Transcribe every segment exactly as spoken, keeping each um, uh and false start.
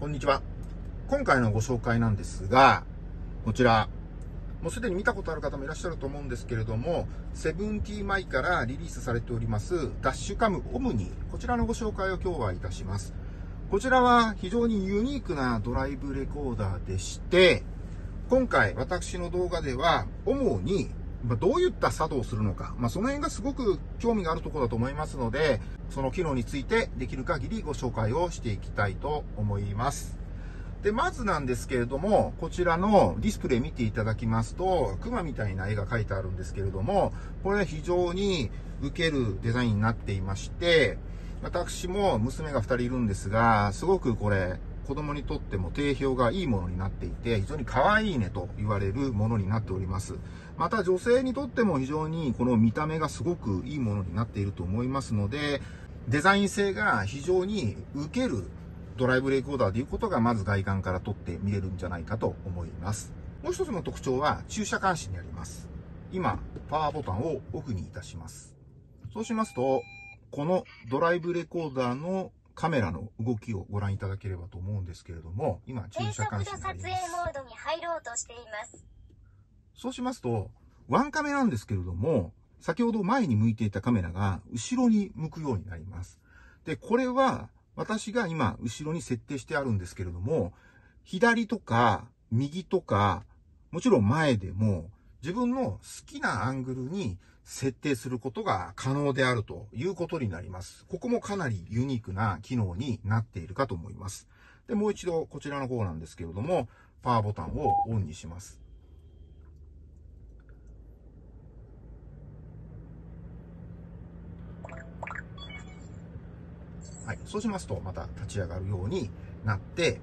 こんにちは。今回のご紹介なんですが、こちら、もうすでに見たことある方もいらっしゃると思うんですけれども、セブンティー マイからリリースされております、ダッシュカムオムニ、こちらのご紹介を今日はいたします。こちらは非常にユニークなドライブレコーダーでして、今回私の動画では、主にどういった作動をするのか、まあ、その辺がすごく興味があるところだと思いますので、その機能についてできる限りご紹介をしていきたいと思います。で、まずなんですけれども、こちらのディスプレイ見ていただきますと、クマみたいな絵が描いてあるんですけれども、これは非常に受けるデザインになっていまして、私も娘がふたりいるんですが、すごくこれ、子供にとっても定評がいいものになっていて、非常に可愛いねと言われるものになっております。また女性にとっても非常にこの見た目がすごくいいものになっていると思いますので、デザイン性が非常に受けるドライブレコーダーでいうことがまず外観から撮って見れるんじゃないかと思います。もう一つの特徴は駐車監視にあります。今、パワーボタンをオフにいたします。そうしますと、このドライブレコーダーのカメラの動きをご覧いただければと思うんですけれども、今、駐車監視になります。低速度撮影モードに入ろうとしています。そうしますと、ワンカメなんですけれども、先ほど前に向いていたカメラが後ろに向くようになります。で、これは私が今、後ろに設定してあるんですけれども、左とか右とか、もちろん前でも、自分の好きなアングルに設定することが可能であるということになります。ここもかなりユニークな機能になっているかと思います。で、もう一度こちらの方なんですけれども、パワーボタンをオンにします。はい、そうしますとまた立ち上がるようになって、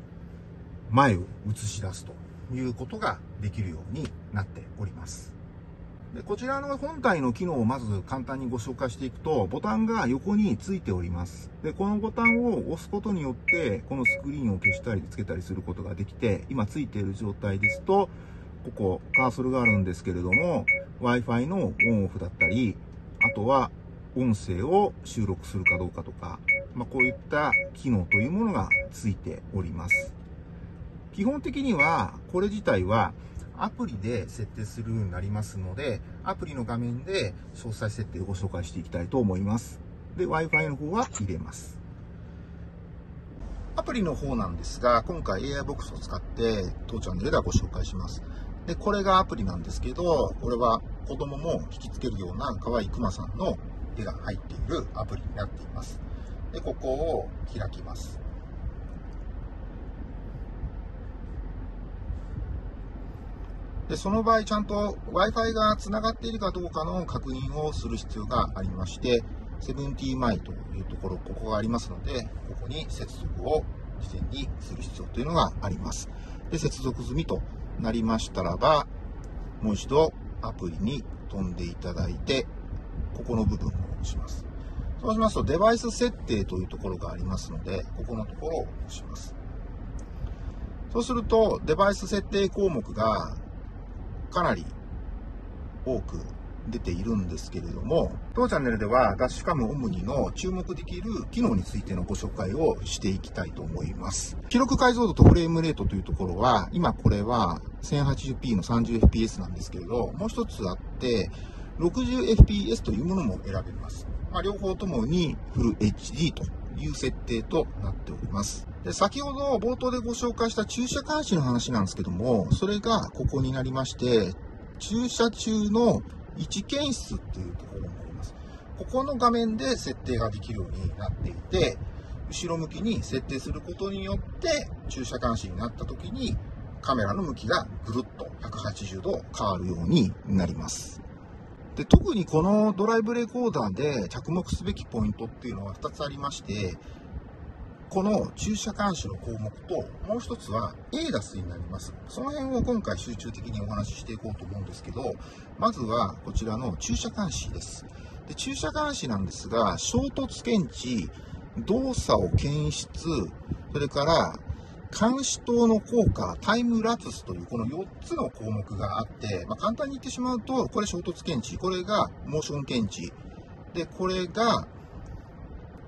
前を映し出すと。いうことができるようになっております。で、こちらの本体の機能をまず簡単にご紹介していくと、ボタンが横についております。で、このボタンを押すことによって、このスクリーンを消したりつけたりすることができて、今ついている状態ですと、ここカーソルがあるんですけれども、Wi-Fi のオンオフだったり、あとは音声を収録するかどうかとか、まあ、こういった機能というものがついております。基本的には、これ自体はアプリで設定するようになりますので、アプリの画面で詳細設定をご紹介していきたいと思います。で、Wi-Fi の方は入れます。アプリの方なんですが、今回 エアボックス を使って当チャンネルではご紹介します。で、これがアプリなんですけど、これは子供も引きつけるような可愛いクマさんの絵が入っているアプリになっています。で、ここを開きます。で、その場合、ちゃんと Wi-Fi がつながっているかどうかの確認をする必要がありまして、セブンティー マイというところ、ここがありますので、ここに接続を事前にする必要というのがあります。で、接続済みとなりましたらば、もう一度アプリに飛んでいただいて、ここの部分を押します。そうしますと、デバイス設定というところがありますので、ここのところを押します。そうすると、デバイス設定項目が、かなり多く出ているんですけれども、当チャンネルではダッシュカムオムニの注目できる機能についてのご紹介をしていきたいと思います。記録解像度とフレームレートというところは、今これは せんはちじゅうピー の さんじゅうエフピーエス なんですけれど、もう一つあって、ろくじゅうエフピーエス というものも選べます。まあ、両方ともにフル エイチディー という設定となっております。で、先ほど冒頭でご紹介した駐車監視の話なんですけども、それがここになりまして、駐車中の位置検出っていうところになります。ここの画面で設定ができるようになっていて、後ろ向きに設定することによって、駐車監視になった時にカメラの向きがぐるっとひゃくはちじゅうど変わるようになります。で、特にこのドライブレコーダーで着目すべきポイントっていうのはふたつありまして、この駐車監視の項目と、もう一つは エーダス になります。その辺を今回集中的にお話ししていこうと思うんですけど、まずはこちらの駐車監視です。で、駐車監視なんですが、衝突検知、動作を検出、それから監視灯の効果、タイムラプスというこのよっつの項目があって、まあ、簡単に言ってしまうと、これ衝突検知、これがモーション検知、で、これが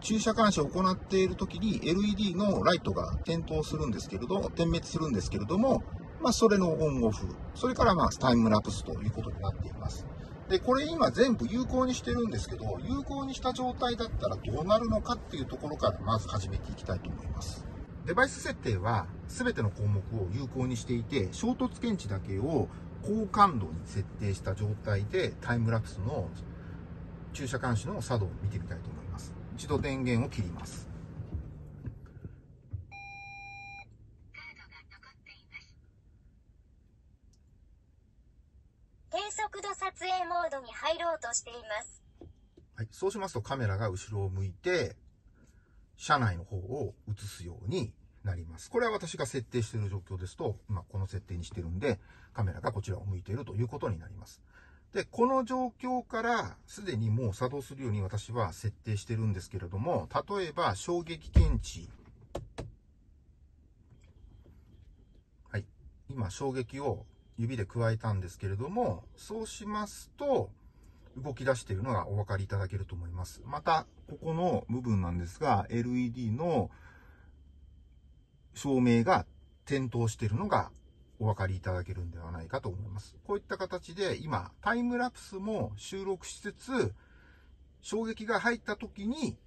駐車監視を行っているときに エルイーディー のライトが点灯するんですけれど、点滅するんですけれども、まあ、それのオンオフ、それからまあタイムラプスということになっています。で、これ今全部有効にしてるんですけど、有効にした状態だったらどうなるのかっていうところからまず始めていきたいと思います。デバイス設定は全ての項目を有効にしていて、衝突検知だけを高感度に設定した状態でタイムラプスの駐車監視の作動を見てみたいと思います。一度電源を切ります。低速度撮影モードに入ろうとしています。はい、そうしますとカメラが後ろを向いて、車内の方を映すようになります。これは私が設定している状況ですと、今この設定にしてるんで、カメラがこちらを向いているということになります。で、この状況からすでにもう作動するように私は設定してるんですけれども、例えば衝撃検知。はい。今衝撃を指で加えたんですけれども、そうしますと、動き出しているのがお分かりいただけると思います。また、ここの部分なんですが、エルイーディー の照明が点灯しているのがお分かりいただけるんではないかと思います。こういった形で今、タイムラプスも収録しつつ、衝撃が入った時に、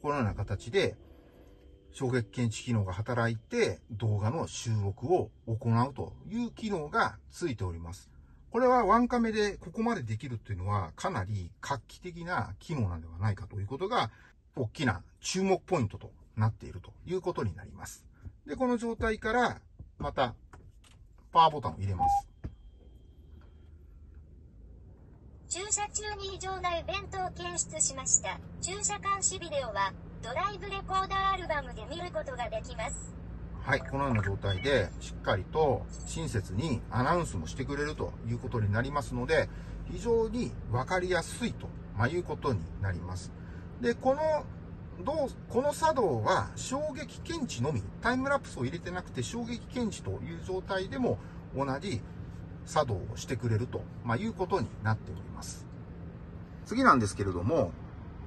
このような形で衝撃検知機能が働いて、動画の収録を行うという機能がついております。これはワンカメでここまでできるっていうのはかなり画期的な機能なのではないかということが大きな注目ポイントとなっているということになります。で、この状態からまたパワーボタンを入れます。駐車中に異常なイベントを検出しました。駐車監視ビデオはドライブレコーダーアルバムで見ることができます。はい、このような状態でしっかりと親切にアナウンスもしてくれるということになりますので、非常に分かりやすいということになります。で、このどうこの作動は衝撃検知のみ、タイムラプスを入れてなくて衝撃検知という状態でも同じ作動をしてくれるということになっております。次なんですけれども、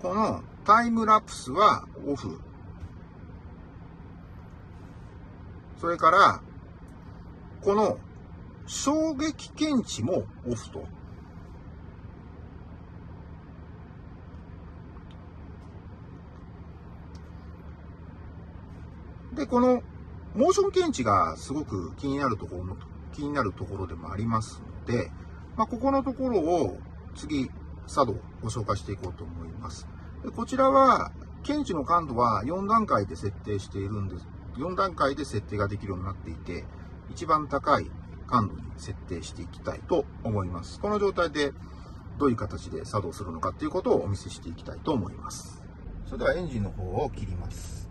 このタイムラプスはオフ。それから、この衝撃検知もオフと。で、このモーション検知がすごく気になるところの、気になるところでもありますので、まあ、ここのところを次、作動ご紹介していこうと思います。で、こちらは、検知の感度はよん段階で設定しているんです。よん段階で設定ができるようになっていて、一番高い感度に設定していきたいと思います。この状態でどういう形で作動するのかということをお見せしていきたいと思います。それではエンジンの方を切ります。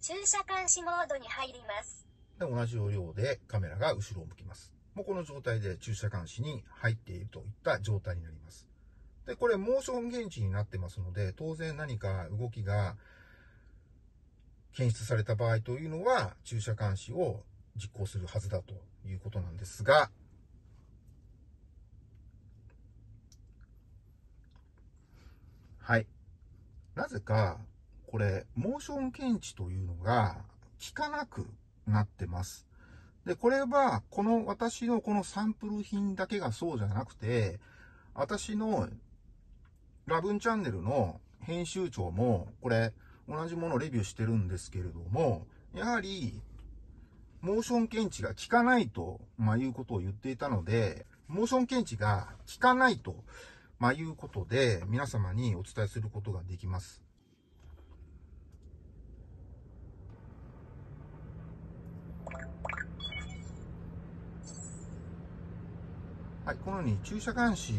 駐車監視モードに入ります。で、同じ要領でカメラが後ろを向きます。もうこの状態で駐車監視に入っているといった状態になります。で、これモーション検知になってますので、当然何か動きが検出された場合というのは、駐車監視を実行するはずだということなんですが、はい。なぜか、これ、モーション検知というのが効かなくなってます。で、これは、この私のこのサンプル品だけがそうじゃなくて、私のラブンチャンネルの編集長も、これ、同じものをレビューしてるんですけれども、やはり、モーション検知が効かないと、まあ、いうことを言っていたので、モーション検知が効かないと、まあ、いうことで、皆様にお伝えすることができます。はい、このように駐車監視、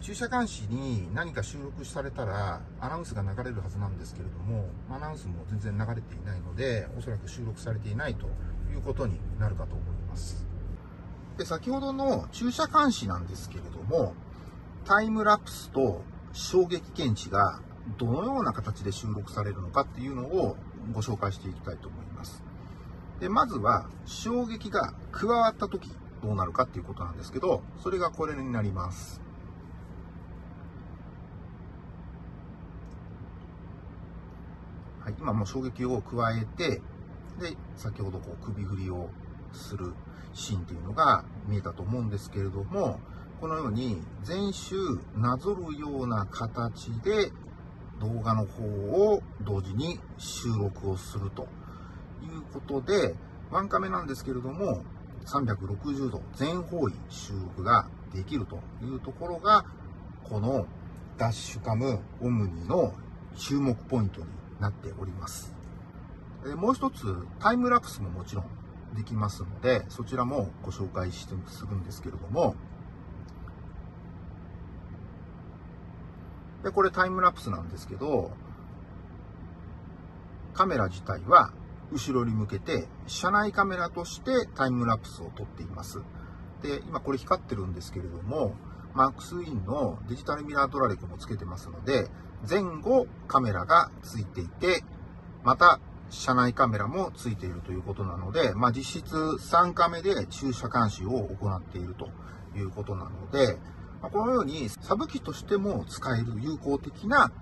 駐車監視に何か収録されたらアナウンスが流れるはずなんですけれども、アナウンスも全然流れていないので、おそらく収録されていないということになるかと思います。で、先ほどの駐車監視なんですけれども、タイムラプスと衝撃検知がどのような形で収録されるのかっていうのをご紹介していきたいと思います。で、まずは衝撃が加わった時。どうなるかっていうことなんですけど、それがこれになります。はい、今もう衝撃を加えて、で、先ほどこう首振りをするシーンっていうのが見えたと思うんですけれども、このように全周なぞるような形で動画の方を同時に収録をするということで、ワンカメなんですけれども、さんびゃくろくじゅうど全方位収録ができるというところが、このダッシュカムオムニの注目ポイントになっております。もう一つ、タイムラプスももちろんできますので、そちらもご紹介するんですけれども、でこれタイムラプスなんですけど、カメラ自体は後ろに向けて車内カメラとしてタイムラプスを撮っています。で今これ光ってるんですけれども、 MaxWin のデジタルミラードラレコもつけてますので、前後カメラがついていて、また車内カメラもついているということなので、まあ、実質さんカメで駐車監視を行っているということなので、このようにサブ機としても使える有効的な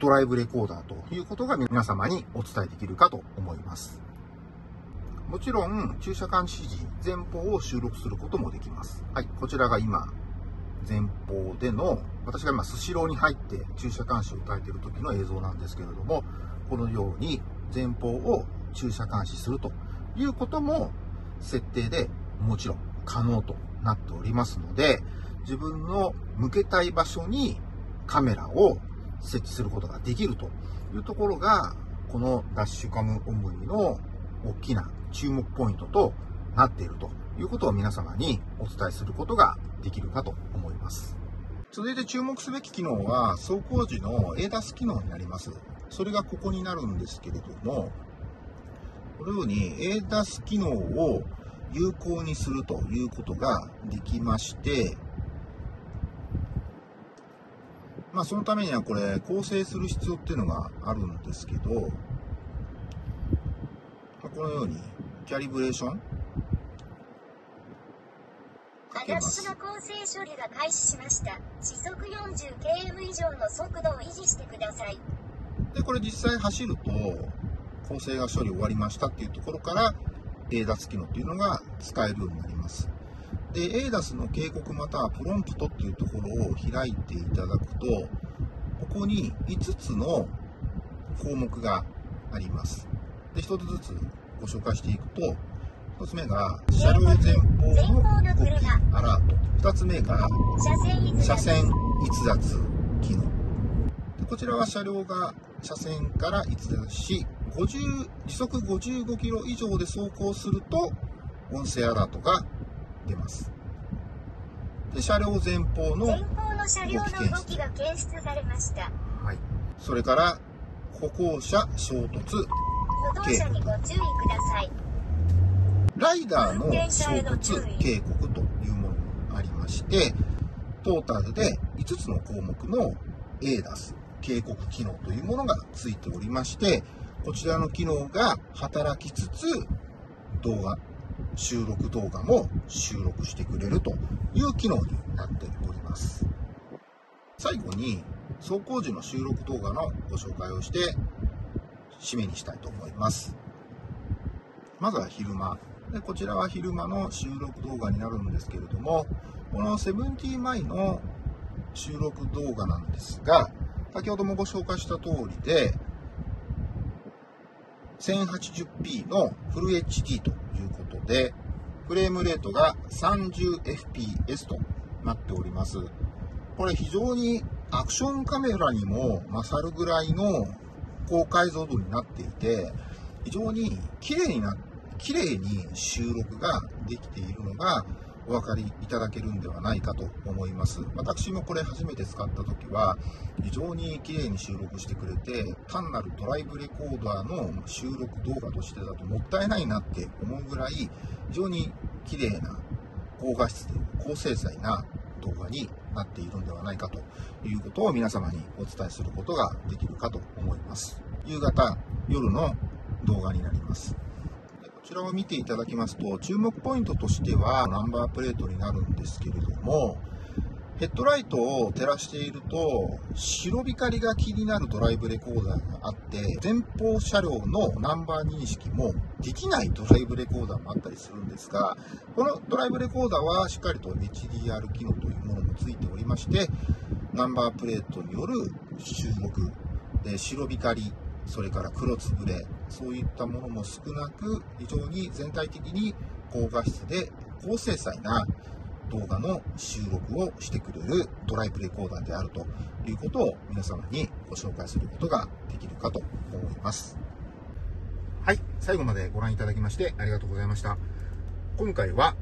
ドライブレコーダーということが皆様にお伝えできるかと思います。もちろん駐車監視時、前方を収録することもできます。はい、こちらが今、前方での、私が今スシローに入って駐車監視を耐えている時の映像なんですけれども、このように前方を駐車監視するということも設定でもちろん可能となっておりますので、自分の向けたい場所にカメラを設置することができるというところが、このダッシュカムオムニの大きな注目ポイントとなっているということを皆様にお伝えすることができるかと思います。続いて注目すべき機能は、走行時の エーダス 機能になります。それがここになるんですけれども、このように エーダス 機能を有効にするということができまして、まあそのためにはこれ構成する必要っていうのがあるんですけど、このようにキャリブレーションかけます。ADASが構成処理が開始しました。時速 よんじゅうキロメートル 以上の速度を維持してください。でこれ実際走ると構成が処理終わりましたっていうところから エーダス 機能っていうのが使えるようになります。で、エーダス の警告またはプロンプトっていうところを開いていただくと、ここにいつつの項目があります。で、ひとつずつご紹介していくと、ひとつめが車両前方の動きアラート。ふたつめが車線逸脱機能。でこちらは車両が車線から逸脱し、時速ごじゅうごキロ以上で走行すると、音声アラートが出ます。で、車両前方の動き検出されました。はい。それから歩行者衝突。歩行者にご注意ください。ライダーの衝突警告というものがありまして、トータルでいつつの項目の エーダス 警告機能というものがついておりまして、こちらの機能が働きつつ動画収録動画も収録してくれるという機能になっております。最後に走行時の収録動画のご紹介をして締めにしたいと思います。まずは昼間。でこちらは昼間の収録動画になるんですけれども、このセブンティーマイの収録動画なんですが、先ほどもご紹介した通りで、せんはちじゅうピー のフル エイチディー ということで、フレームレートが さんじゅうエフピーエス となっております。これ非常にアクションカメラにも勝るぐらいの高解像度になっていて、非常に綺麗にな、綺麗に収録ができているのがお分かりいただけるんではないかと思います。私もこれ初めて使った時は非常に綺麗に収録してくれて、単なるドライブレコーダーの収録動画としてだともったいないなって思うぐらい、非常に綺麗な高画質で高精細な動画になっているんではないかということを皆様にお伝えすることができるかと思います。夕方、夜の動画になります。こちらを見ていただきますと、注目ポイントとしてはナンバープレートになるんですけれども、ヘッドライトを照らしていると白光が気になるドライブレコーダーがあって、前方車両のナンバー認識もできないドライブレコーダーもあったりするんですが、このドライブレコーダーはしっかりと エイチディーアール 機能というものもついておりまして、ナンバープレートによる収録で白光、それから黒つぶれ、そういったものも少なく、非常に全体的に高画質で高精細な動画の収録をしてくれるドライブレコーダーであるということを皆様にご紹介することができるかと思います。はい、最後までご覧いただきましてありがとうございました。今回は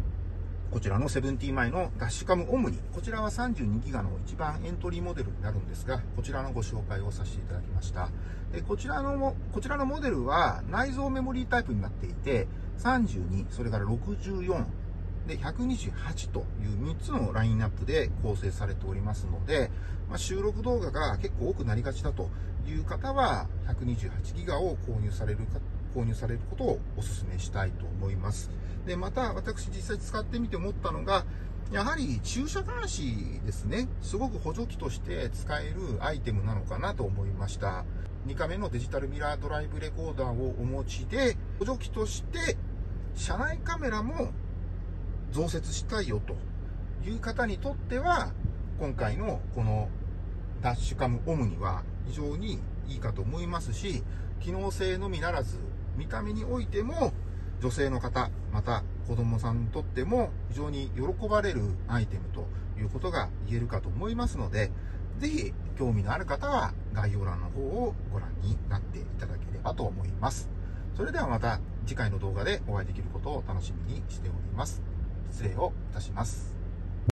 こちらの セブンティーマイ のダッシュカムオムニ、こちらは さんじゅうにギガ の一番エントリーモデルになるんですが、こちらのご紹介をさせていただきました。で、こちらの、こちらのモデルは内蔵メモリータイプになっていて、さんじゅうに、それからろくじゅうよん、でひゃくにじゅうはちというみっつのラインナップで構成されておりますので、まあ、収録動画が結構多くなりがちだという方は ひゃくにじゅうはちギガ を購入されるか購入されることをお勧めしたいと思います。でまた私実際使ってみて思ったのが、やはり駐車監視ですね、すごく補助器として使えるアイテムなのかなと思いました。にかめのデジタルミラードライブレコーダーをお持ちで、補助器として車内カメラも増設したいよという方にとっては、今回のこのダッシュカムオムニは非常にいいかと思いますし、機能性のみならず見た目においても女性の方、また子供さんにとっても非常に喜ばれるアイテムということが言えるかと思いますので、ぜひ興味のある方は概要欄の方をご覧になっていただければと思います。それではまた次回の動画でお会いできることを楽しみにしております。失礼をいたします。